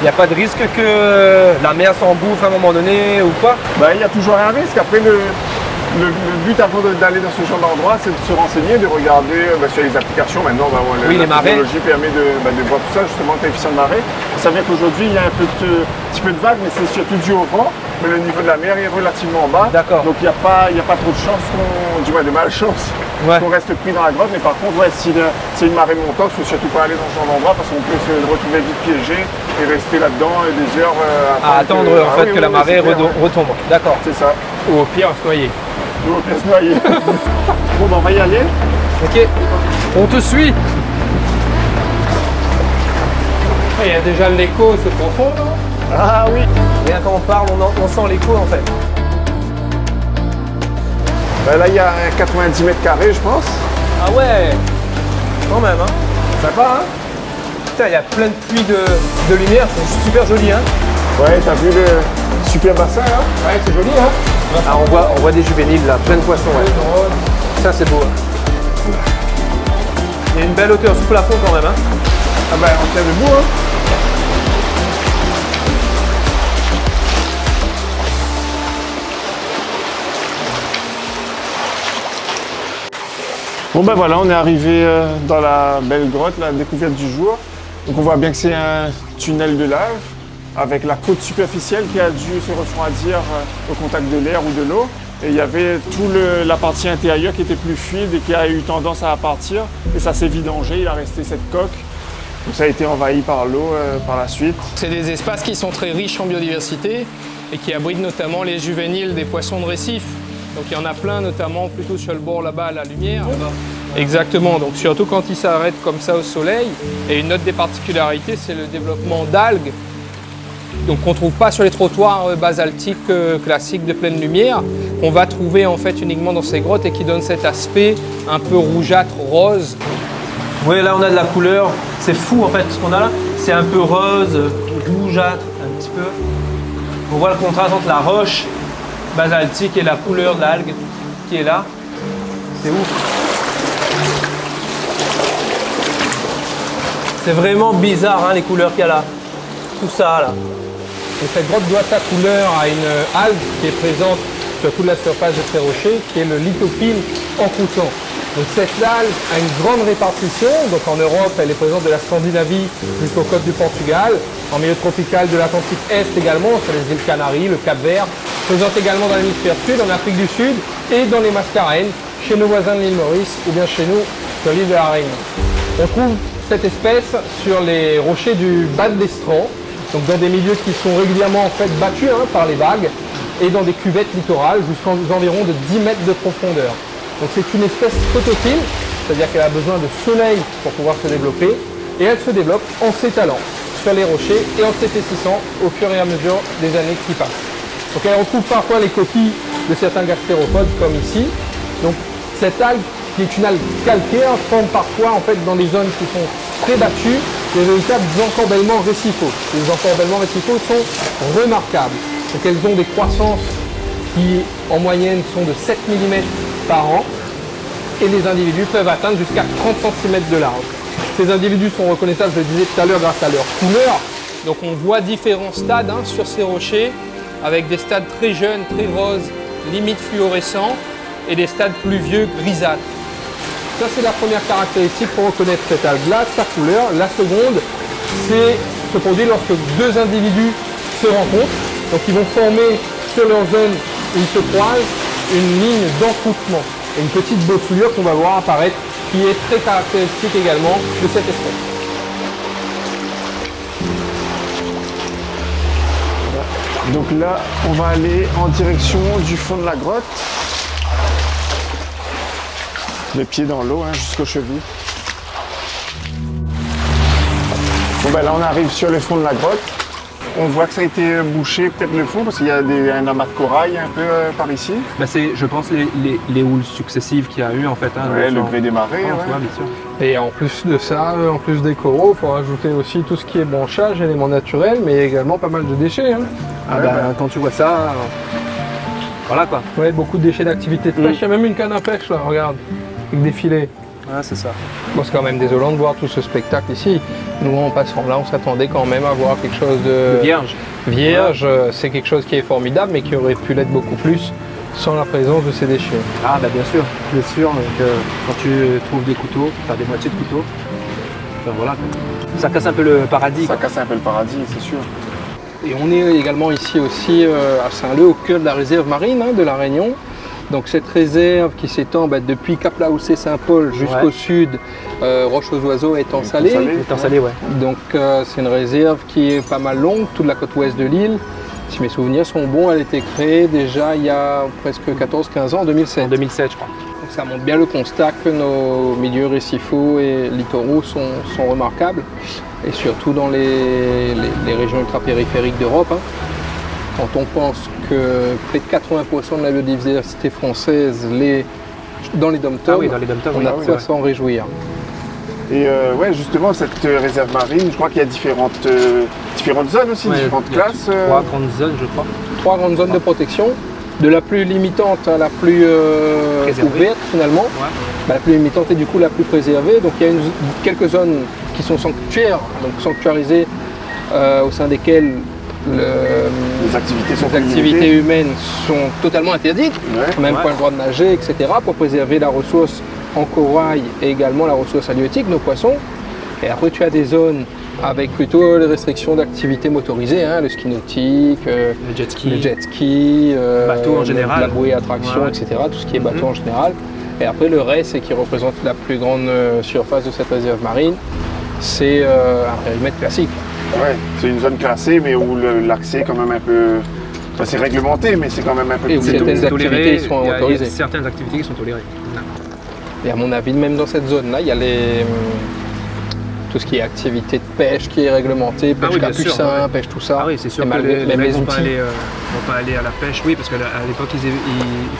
Il n'y a pas de risque que la mer s'engouffre à un moment donné ou pas? Il y a toujours un risque. Après, le but avant d'aller dans ce genre d'endroit, c'est de se renseigner, de regarder sur les applications. Maintenant, la technologie permet de voir tout ça, justement, le coefficient de marée. Ça veut dire qu'aujourd'hui, il y a un peu de petit peu de vagues, mais c'est surtout dû au vent. Mais le niveau de la mer est relativement bas. D'accord. Donc il n'y a pas trop de chance, du moins de malchance, qu'on reste pris dans la grotte. Mais par contre, ouais, si c'est une marée montante, il ne faut surtout pas aller dans ce genre d'endroit parce qu'on peut se retrouver vite piégé et rester là-dedans des heures à attendre que la marée retombe. D'accord. C'est ça. Ou au pire, se noyer. Ou au pire, se noyer. Bon, ben, on va y aller. Ok. On te suit. Il y a déjà l'écho, c'est profond, non? Ah oui. Rien quand on parle, on sent l'écho en fait. Ben là, il y a 90 mètres carrés, je pense. Ah ouais. Quand même, hein. Sympa, hein. Putain, il y a plein de puits de lumière, c'est super joli, hein. Ouais, t'as vu le super bassin, là? Ouais, c'est joli, hein. Ah, on voit des juvéniles, là, plein de poissons, ouais. Ça, c'est beau, hein. Il y a une belle hauteur sous plafond, quand même, hein. Ah ben, on tient debout, hein. Bon ben voilà, on est arrivé dans la belle grotte, la découverte du jour. Donc on voit bien que c'est un tunnel de lave avec la côte superficielle qui a dû se refroidir au contact de l'air ou de l'eau. Et il y avait toute la partie intérieure qui était plus fluide et qui a eu tendance à partir. Et ça s'est vidangé, il a resté cette coque. Donc ça a été envahi par l'eau par la suite. C'est des espaces qui sont très riches en biodiversité et qui abritent notamment les juvéniles des poissons de récif. Donc il y en a plein, notamment plutôt sur le bord là-bas à la lumière. Exactement, donc surtout quand ils s'arrêtent comme ça au soleil. Et une autre des particularités, c'est le développement d'algues. Donc qu'on ne trouve pas sur les trottoirs basaltiques classiques de pleine lumière. On va trouver en fait uniquement dans ces grottes et qui donne cet aspect un peu rougeâtre, rose. Vous voyez là on a de la couleur, c'est fou en fait ce qu'on a là. C'est un peu rose, rougeâtre un petit peu. On voit le contraste entre la roche basaltique et la couleur de l'algue qui est là. C'est ouf. C'est vraiment bizarre hein, les couleurs qu'il y a là. Tout ça là. Et cette grotte doit sa couleur à une algue qui est présente sur toute la surface de ces rochers, qui est le lithophile en croissant. Donc cette algue a une grande répartition. Donc en Europe, elle est présente de la Scandinavie jusqu'aux côtes du Portugal, en milieu tropical de l'Atlantique Est également, sur les îles Canaries, le Cap-Vert. Présente également dans l'hémisphère sud, en Afrique du Sud et dans les Mascareignes, chez nos voisins de l'île Maurice ou bien chez nous sur l'île de la Réunion. On trouve cette espèce sur les rochers du bas de l'estran, donc dans des milieux qui sont régulièrement en fait battus hein, par les vagues et dans des cuvettes littorales jusqu'en environ de 10 mètres de profondeur. Donc c'est une espèce photophile, c'est-à-dire qu'elle a besoin de soleil pour pouvoir se développer et elle se développe en s'étalant sur les rochers et en s'épaississant au fur et à mesure des années qui passent. Donc elle retrouve parfois les coquilles de certains gastéropodes comme ici. Donc cette algue qui est une algue calcaire forme parfois en fait dans les zones qui sont très battues des véritables encorbellements récifaux. Les encorbellements récifaux sont remarquables. Donc elles ont des croissances qui en moyenne sont de 7 mm par an et les individus peuvent atteindre jusqu'à 30 cm de large. Ces individus sont reconnaissables, je le disais tout à l'heure, grâce à leur couleur. Donc on voit différents stades hein, sur ces rochers, avec des stades très jeunes, très roses, limite fluorescents, et des stades plus vieux, grisâtres. Ça, c'est la première caractéristique pour reconnaître cette algue-là, sa couleur. La seconde, c'est se produit lorsque deux individus se rencontrent. Donc, ils vont former sur leur zone où ils se croisent une ligne d'encroûtement, une petite bosselure qu'on va voir apparaître, qui est très caractéristique également de cette espèce. Donc là, on va aller en direction du fond de la grotte. Les pieds dans l'eau, hein, jusqu'aux chevilles. Bon ben là, on arrive sur le fond de la grotte. On voit que ça a été bouché, peut-être le fond, parce qu'il y a un amas de corail un peu par ici. Ben c'est, je pense, les houles successives qu'il y a eu en fait. Hein, ouais, le gré des marées. Ah, ouais. Vois, bien sûr. Et en plus de ça, en plus des coraux, il faut rajouter aussi tout ce qui est branchage, éléments naturels, mais également pas mal de déchets. Hein. Ah ouais, ben, ben, quand tu vois ça, voilà quoi. Ouais, beaucoup de déchets d'activité de pêche. Il y a même une canne à pêche là, regarde, avec des filets. Ah, c'est ça. Bon, c'est quand même désolant de voir tout ce spectacle ici. Nous, en passant là, on s'attendait quand même à voir quelque chose de... Vierge. Vierge, c'est quelque chose qui est formidable, mais qui aurait pu l'être beaucoup plus sans la présence de ces déchets. Ah, bah bien sûr. Bien sûr, que quand tu trouves des couteaux, enfin des moitiés de couteaux, enfin, voilà. Ça casse un peu le paradis. Ça casse un peu le paradis, c'est sûr. Et on est également ici aussi à Saint-Leu, au cœur de la réserve marine de La Réunion. Donc cette réserve qui s'étend depuis Cap-Laoussé-Saint-Paul jusqu'au sud, Roche aux Oiseaux, Étang-Salé. Étang-Salé, ouais. Donc c'est une réserve qui est pas mal longue, toute la côte ouest de l'île. Si mes souvenirs sont bons, elle a été créée déjà il y a presque 14-15 ans, en 2007. En 2007, je crois. Donc ça montre bien le constat que nos milieux récifaux et littoraux sont remarquables, et surtout dans les régions ultra-périphériques d'Europe. Quand on pense que près de 80% de la biodiversité française l'est dans les dom-toms, on a de quoi s'en réjouir. Et justement, cette réserve marine, je crois qu'il y a différentes zones aussi, différentes classes. Trois grandes zones, je crois. Trois grandes zones de protection, de la plus limitante à la plus ouverte finalement. Ouais. Bah, la plus limitante est du coup la plus préservée. Donc il y a quelques zones qui sont sanctuaires, donc sanctuarisées, au sein desquelles les activités humaines sont totalement interdites, même pas le droit de nager, etc., pour préserver la ressource en corail et également la ressource halieutique, nos poissons. Et après tu as des zones avec plutôt les restrictions d'activités motorisées, le ski nautique, le jet ski, bateau en général, la bouée à traction, etc., tout ce qui est bateau en général. Et après le reste, et qui représente la plus grande surface de cette réserve marine, c'est un périmètre classique. Ouais, c'est une zone classée, mais où l'accès est quand même un peu... Enfin, c'est réglementé, mais c'est quand même un peu... Et où certaines activités sont autorisées. Certaines activités qui sont tolérées. Et à mon avis, même dans cette zone-là, il y a tout ce qui est activité de pêche qui est réglementée, pêche capucin, pêche tout ça. Ah oui, c'est sûr. Et que les mecs vont pas aller à la pêche, parce qu'à l'époque, ils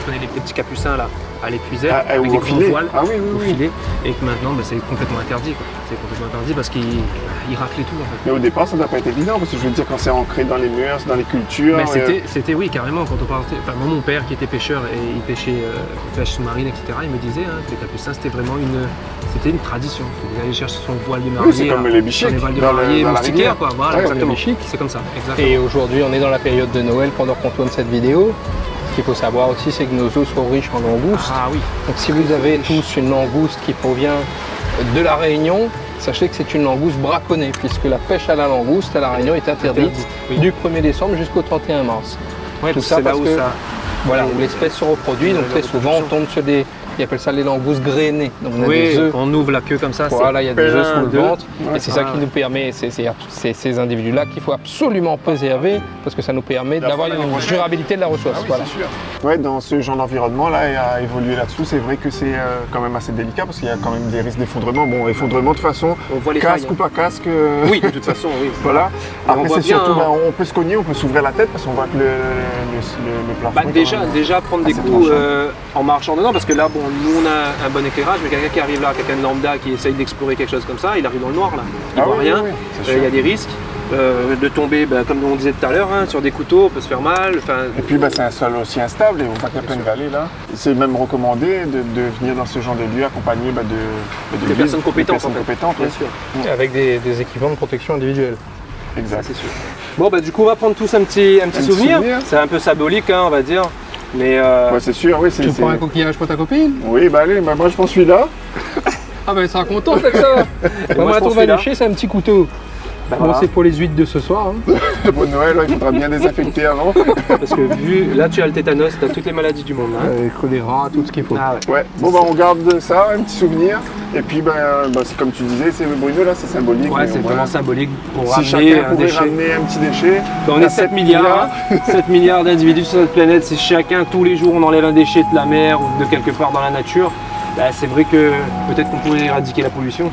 prenaient les petits capucins à l'épuisette, avec des grandes voiles, au filet, et que maintenant, c'est complètement interdit. C'est complètement interdit parce qu'ils raclaient tout, en fait. Mais au départ, ça n'a pas été évident, parce que je veux dire, quand c'est ancré dans les mœurs, dans les cultures... Mais c'était, oui, carrément, quand on partait... Enfin, moi, mon père, qui était pêcheur, et il pêchait pêche sous-marine, etc., il me disait, que les capucins, c'était vraiment une tradition. Il allait chercher son voile de marinier. Oui, c'est comme les bichiques, dans moustiquaires, quoi. Voilà, exactement. C'est comme ça, exactement. Et aujourd'hui, on est dans la période de Noël, pendant qu'on tourne cette vidéo. Ce qu'il faut savoir aussi, c'est que nos eaux sont riches en langoustes. Ah oui. Donc si vous avez tous une langouste qui provient de La Réunion, sachez que c'est une langouste braconnée, puisque la pêche à la langouste à La Réunion est interdite du 1er décembre jusqu'au 31 mars. Ouais, tout ça parce que voilà, l'espèce se reproduit, donc très souvent on tombe sur des... Ils appellent ça les langoustes grainées. Donc on a des œufs. On ouvre la queue comme ça. Voilà, il y a des œufs sous le ventre. Et c'est ça qui nous permet, c'est ces individus-là qu'il faut absolument préserver, parce que ça nous permet d'avoir une durabilité de la ressource. Ah oui, voilà. Ouais, dans ce genre d'environnement-là, et à évoluer là-dessous, c'est vrai que c'est quand même assez délicat, parce qu'il y a quand même des risques d'effondrement. Bon, effondrement de toute façon, on voit les casque ou pas casque. Oui, de toute façon, oui. Voilà. Après, c'est surtout, on peut se cogner, on peut s'ouvrir la tête, parce qu'on voit que le plafond. Déjà, prendre des coups en marchant dedans, parce que là, nous on a un bon éclairage, mais quelqu'un qui arrive là, quelqu'un de lambda qui essaye d'explorer quelque chose comme ça, il arrive dans le noir là, il voit rien, il y a des risques de tomber, comme on disait tout à l'heure, sur des couteaux, on peut se faire mal. Et puis c'est un sol aussi instable, et on voit qu'il y a plein de vallées là. C'est même recommandé de venir dans ce genre de lieu accompagné de personnes compétentes, bien sûr. Ouais. Avec des équipements de protection individuelle. Exact. Ça, sûr. Bon du coup on va prendre tous un petit souvenir. C'est un peu symbolique on va dire. Mais c'est sûr, oui. Tu prends un coquillage pour ta copine? Oui, allez, moi je prends celui-là. Ah elle sera contente avec ça. Moi on va lécher, c'est un petit couteau. Voilà. Bon, c'est pour les huîtres de ce soir. Bon Noël, il faudra bien désinfecter avant. Parce que vu, là tu as le tétanos, tu as toutes les maladies du monde. Choléra, tout ce qu'il faut. Ah, ouais. Bon on garde ça, un petit souvenir. Et puis comme tu disais, c'est le Bruno là, c'est symbolique. Ouais, c'est vraiment symbolique pour ramener un petit déchet. On est 7 milliards, 7 milliards d'individus sur notre planète. Si chacun, tous les jours, on enlève un déchet de la mer ou de quelque part dans la nature, c'est vrai que peut-être qu'on pourrait éradiquer la pollution.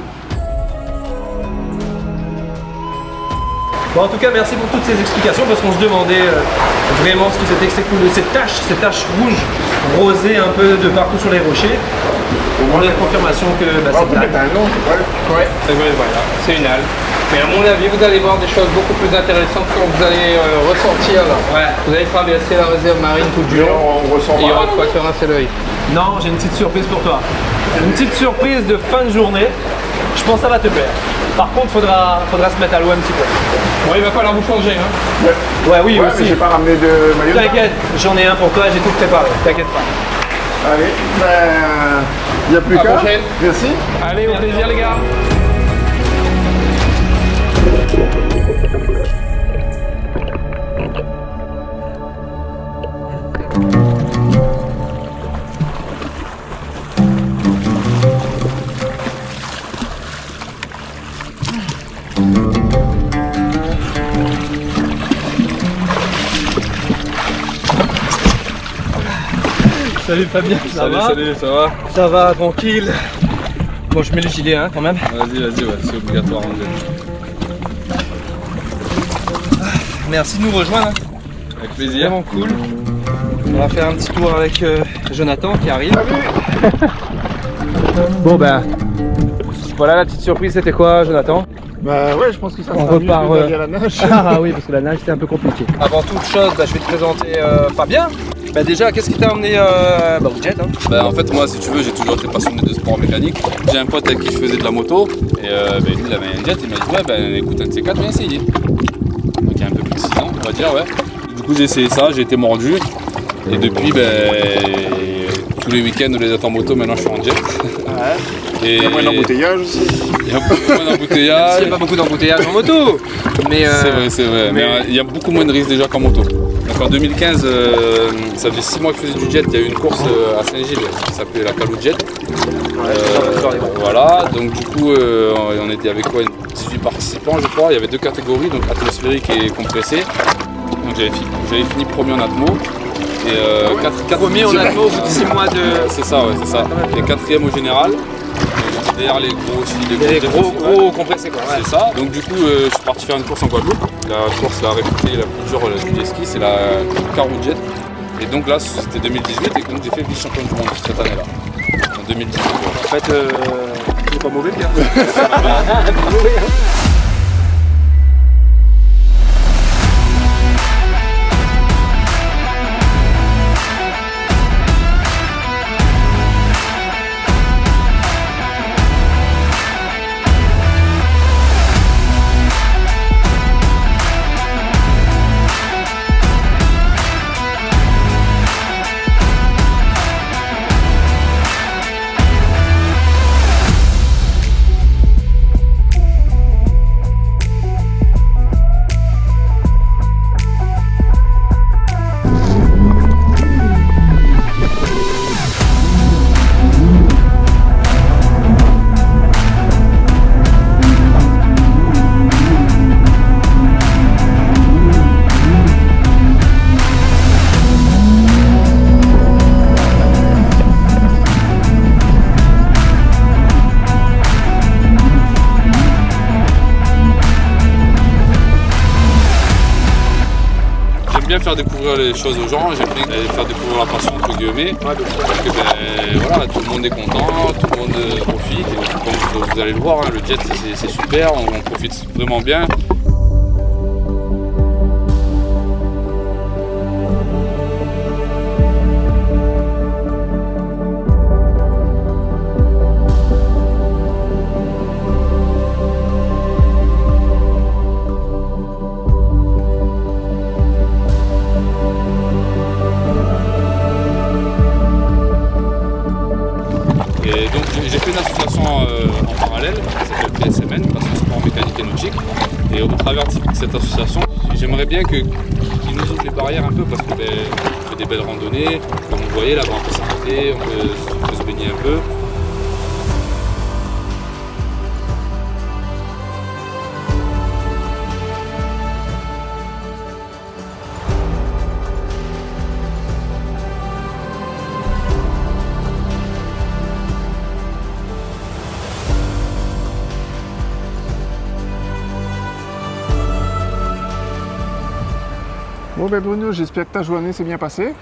Bon, en tout cas, merci pour toutes ces explications, parce qu'on se demandait vraiment ce que c'était que ces taches rouges, rosées un peu de partout sur les rochers. On a la confirmation que c'est une algue. Voilà, c'est une algue. Mais à mon avis, vous allez voir des choses beaucoup plus intéressantes quand vous allez ressentir. Vous allez traverser la réserve marine tout du long. Il y aura de quoi se rincer l'œil. Non, j'ai une petite surprise pour toi. Une petite surprise de fin de journée. Je pense que ça va te plaire. Par contre, faudra se mettre à l'eau un petit peu. Bon, il va falloir vous changer, Ouais, aussi. J'ai pas ramené de maillot. T'inquiète, j'en ai un pour toi, j'ai tout préparé, t'inquiète pas. Allez, il n'y a plus qu'à. À la prochaine. Merci. Allez, au plaisir les gars. Salut Fabien, ça va? Salut, ça va? Ça va, tranquille. Bon, je mets le gilet hein, quand même. Vas-y, vas-y, ouais, c'est obligatoire. Merci de nous rejoindre. Hein. Avec plaisir. Vraiment cool. On va faire un petit tour avec Jonathan qui arrive. Salut. Bon ben, voilà la petite surprise, c'était quoi Jonathan? Bah ouais, je pense que ça sera mieux d'aller à la nage. Ah oui, parce que la nage c'était un peu compliqué. Avant toute chose, bah, je vais te présenter Fabien. Bah déjà, qu'est-ce qui t'a emmené au jet hein? Bah en fait moi, si tu veux, j'ai toujours été passionné de sport mécanique. J'ai un pote avec qui je faisais de la moto et bah, lui il avait un jet, il m'a dit ouais bah écoute un de ces quatre, viens essayer. Donc il y a un peu plus de 6 ans, on va dire ouais. Du coup j'ai essayé ça, j'ai été mordu et depuis bah, tous les week-ends, les dates en moto, maintenant je suis en jet. Ouais. Et... il y a moins d'embouteillage aussi. Il y a beaucoup moins d'embouteillage. Il n'y a pas beaucoup d'embouteillage en moto. C'est vrai, c'est vrai. Mais il y a beaucoup moins de risques déjà qu'en moto. Donc en 2015, ça fait 6 mois que je faisais du jet. Il y a eu une course à Saint-Gilles qui s'appelait la Karujet. Voilà, donc du coup, on était avec quoi, 18 participants, je crois. Il y avait 2 catégories, donc atmosphérique et compressé. Donc j'avais fini premier en atmo. Et 4e en atmo au bout de 6 mois de... C'est ça, ouais, c'est ça. Et 4e au général. Derrière les gros aussi, les gros compressés quoi. Ouais. C'est ça. Donc du coup je suis parti faire une course en Guadeloupe. La course la réputée la plus dure du jet ski, c'est la Karujet. Et donc là c'était 2018 et donc j'ai fait vice-champion du monde cette année là. En 2018. En fait c'est pas mauvais Pierre. Faire découvrir les choses aux gens, j'aime bien faire découvrir la passion entre guillemets, parce que ben, voilà, tout le monde est content, tout le monde profite, et comme vous allez le voir, hein, le jet c'est super, on profite vraiment bien. J'ai fait une association en parallèle, qui s'appelle PSMN, Passion Sport Mécanique et Nautique. Et au travers de cette association, j'aimerais bien qu'ils nous ouvrent les barrières un peu, parce qu'on fait des belles randonnées, comme vous voyez là, on peut s'arrêter, on peut se baigner un peu. Bon ben Bruno, j'espère que ta journée s'est bien passée.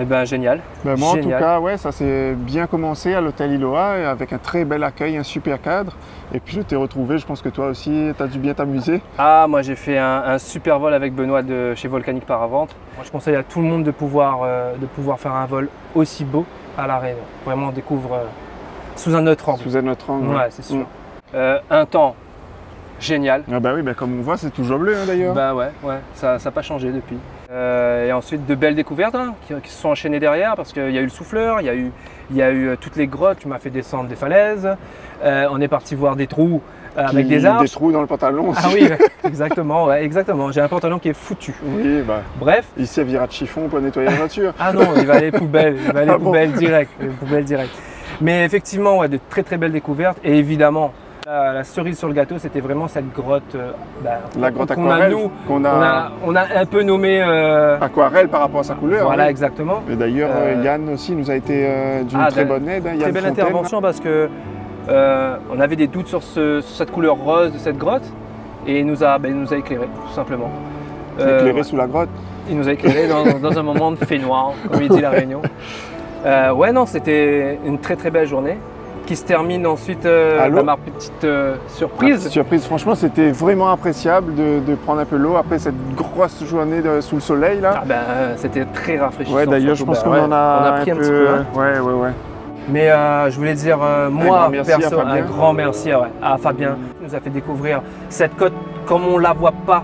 Eh ben génial. Ben moi en tout cas, ouais, ça s'est bien commencé à l'hôtel Iloa avec un très bel accueil, un super cadre. Et puis je t'ai retrouvé, je pense que toi aussi, tu as dû bien t'amuser. Ah moi j'ai fait un super vol avec Benoît de chez Volcanique Parapente. Moi, je conseille à tout le monde de pouvoir faire un vol aussi beau à La Réunion. Vraiment on découvre sous un autre angle. Sous un autre angle. Ouais, c'est sûr. Mmh. Un temps. Génial. Ah bah oui, bah comme on voit, c'est toujours bleu hein, d'ailleurs. Bah ouais, ça n'a pas changé depuis. Et ensuite, de belles découvertes hein, qui se sont enchaînées derrière parce qu'il y a eu le souffleur, il y a eu toutes les grottes, tu m'as fait descendre des falaises. On est parti voir des trous avec des arches. Des trous dans le pantalon aussi. Ah oui, exactement, ouais, exactement. J'ai un pantalon qui est foutu. Oui, bah. Bref. Il servira de chiffon pour nettoyer la voiture. Ah non, il va aller poubelle, il va aller poubelle direct. Mais effectivement, ouais, de très belles découvertes et évidemment, La cerise sur le gâteau, c'était vraiment cette grotte, la grotte aquarelle qu'on a un peu nommée aquarelle par rapport à sa couleur. Voilà, oui, exactement. Et d'ailleurs, Yann aussi nous a été d'une très bonne aide. Hein, très belle intervention, parce que on avait des doutes sur cette couleur rose de cette grotte, et il nous a, nous a éclairé tout simplement. Éclairé sous la grotte. Il nous a éclairé dans un moment de fait noir, comme il dit La Réunion. Ouais, non, c'était une très très belle journée qui se termine ensuite par ma petite surprise. Franchement, c'était vraiment appréciable de prendre un peu l'eau après cette grosse journée sous le soleil là. C'était très rafraîchissant. Ouais, d'ailleurs, je pense qu'on en a pris un petit peu. Hein. Ouais. Mais je voulais dire, moi, perso, un grand merci à Fabien. Il nous a fait découvrir cette côte comme on la voit pas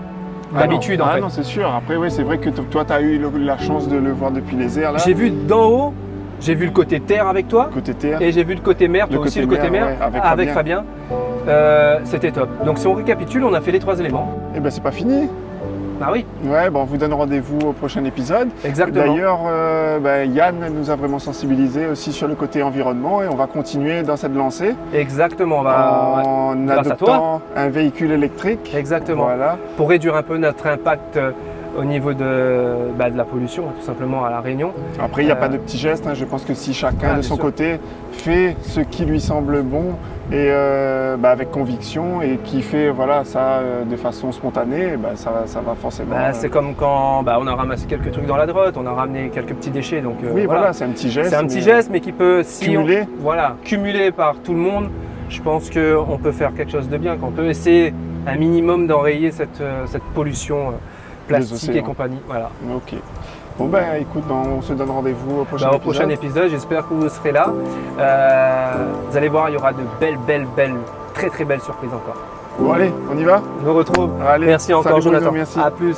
d'habitude. Ah non, c'est sûr. Après, oui, c'est vrai que toi, tu as eu la chance de le voir depuis les airs. J'ai vu d'en haut, j'ai vu le côté terre avec toi. Côté terre. Et j'ai vu le côté mer, avec Fabien. C'était top. Donc, si on récapitule, on a fait les trois éléments. Et ben, c'est pas fini. Ah oui. Ouais, bon, on vous donne rendez-vous au prochain épisode. Exactement. D'ailleurs, Yann nous a vraiment sensibilisé aussi sur le côté environnement et on va continuer dans cette lancée. Exactement. En adoptant un véhicule électrique. Exactement. Voilà. Pour réduire un peu notre impact au niveau de la pollution, tout simplement, à La Réunion. Après, il n'y a pas de petits gestes. Hein. Je pense que si chacun de son côté fait ce qui lui semble bon et avec conviction et qui fait ça de façon spontanée, ça va forcément… C'est comme quand on a ramassé quelques trucs dans la droite, on a ramené quelques petits déchets. Donc, oui, voilà, c'est un petit geste. C'est un petit geste, mais qui peut… cumulé par tout le monde, je pense qu'on peut faire quelque chose de bien, qu'on peut essayer un minimum d'enrayer cette pollution plastique et compagnie. Voilà. Ok. Bon écoute, on se donne rendez-vous au prochain épisode. Au prochain épisode, j'espère que vous serez là. Vous allez voir, il y aura de belles, très très belles surprises encore. Bon allez, on y va. On se retrouve. Allez, merci encore Jonathan. Merci. À plus.